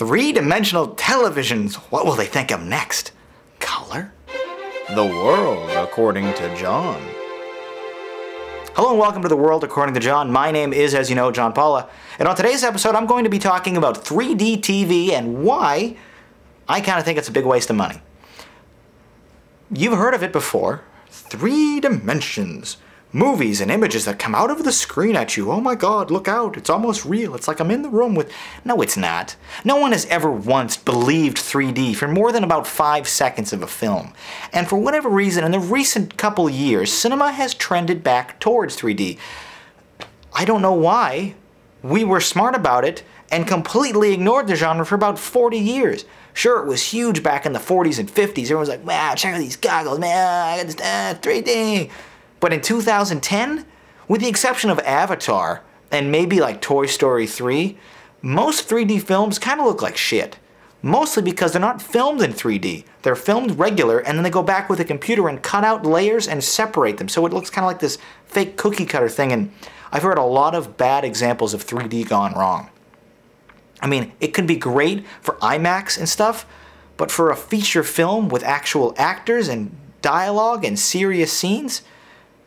three-dimensional televisions. What will they think of next? Color? The World According to Jon. Hello and welcome to The World According to Jon. My name is, as you know, John Paula. And on today's episode, I'm going to be talking about 3D TV and why I kind of think it's a big waste of money. You've heard of it before. 3 dimensions. Movies and images that come out of the screen at you. Oh my God, look out, it's almost real. It's like I'm in the room with... No, it's not. No one has ever once believed 3D for more than about 5 seconds of a film. And for whatever reason, in the recent couple years, cinema has trended back towards 3D. I don't know why. We were smart about it and completely ignored the genre for about 40 years. Sure, it was huge back in the 40s and 50s. Everyone was like, wow, check out these goggles, man, I got this 3D. But in 2010, with the exception of Avatar and maybe like Toy Story 3, most 3D films kind of look like shit. Mostly because they're not filmed in 3D. They're filmed regular and then they go back with a computer and cut out layers and separate them. So it looks kind of like this fake cookie cutter thing. And I've heard a lot of bad examples of 3D gone wrong. I mean, it could be great for IMAX and stuff, but for a feature film with actual actors and dialogue and serious scenes,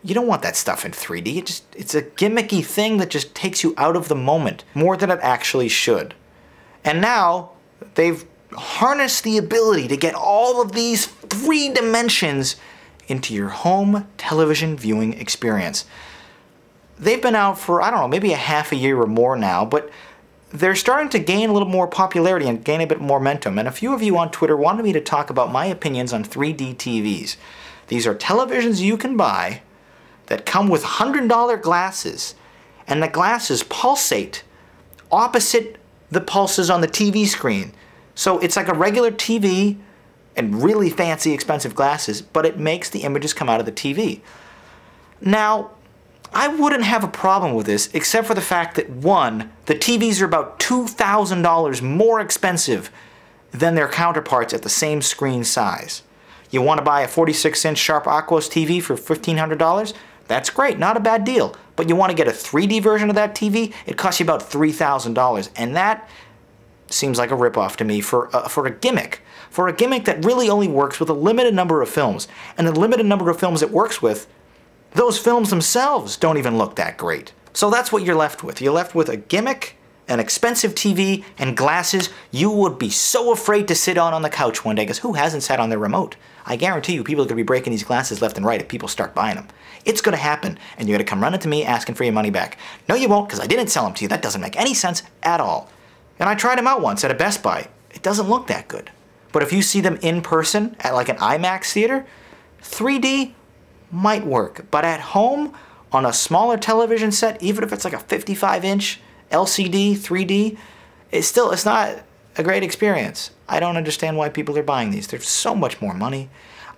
you don't want that stuff in 3D. It's a gimmicky thing that just takes you out of the moment more than it actually should. And now they've harnessed the ability to get all of these 3 dimensions into your home television viewing experience. They've been out for, I don't know, maybe a half a year or more now, but they're starting to gain a little more popularity and gain a bit more momentum. And a few of you on Twitter wanted me to talk about my opinions on 3D TVs. These are televisions you can buy that come with $100 glasses, and the glasses pulsate opposite the pulses on the TV screen. So it's like a regular TV and really fancy expensive glasses, but it makes the images come out of the TV. Now, I wouldn't have a problem with this except for the fact that, one, the TVs are about $2,000 more expensive than their counterparts at the same screen size. You want to buy a 46-inch Sharp Aquos TV for $1,500? That's great, not a bad deal. But you want to get a 3D version of that TV, it costs you about $3,000. And that seems like a ripoff to me for a gimmick that really only works with a limited number of films. And the limited number of films it works with, those films themselves don't even look that great. So that's what you're left with. You're left with a gimmick, an expensive TV, and glasses you would be so afraid to sit on the couch one day, because who hasn't sat on their remote? I guarantee you people are going to be breaking these glasses left and right if people start buying them. It's going to happen, and you're going to come running to me asking for your money back. No, you won't, because I didn't sell them to you. That doesn't make any sense at all. And I tried them out once at a Best Buy. It doesn't look that good. But if you see them in person at like an IMAX theater, 3D might work. But at home, on a smaller television set, even if it's like a 55-inch, LCD, 3D, it's not a great experience. I don't understand why people are buying these. There's so much more money.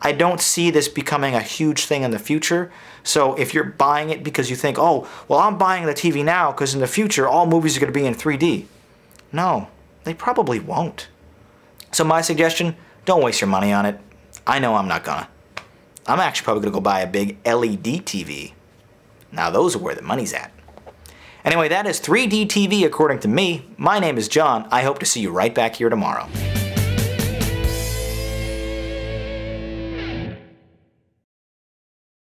I don't see this becoming a huge thing in the future. So if you're buying it because you think, oh, well, I'm buying the TV now because in the future all movies are going to be in 3D. No, they probably won't. So my suggestion, don't waste your money on it. I know I'm not gonna. I'm actually probably going to go buy a big LED TV. Now those are where the money's at. Anyway, that is 3D TV according to me. My name is John. I hope to see you right back here tomorrow.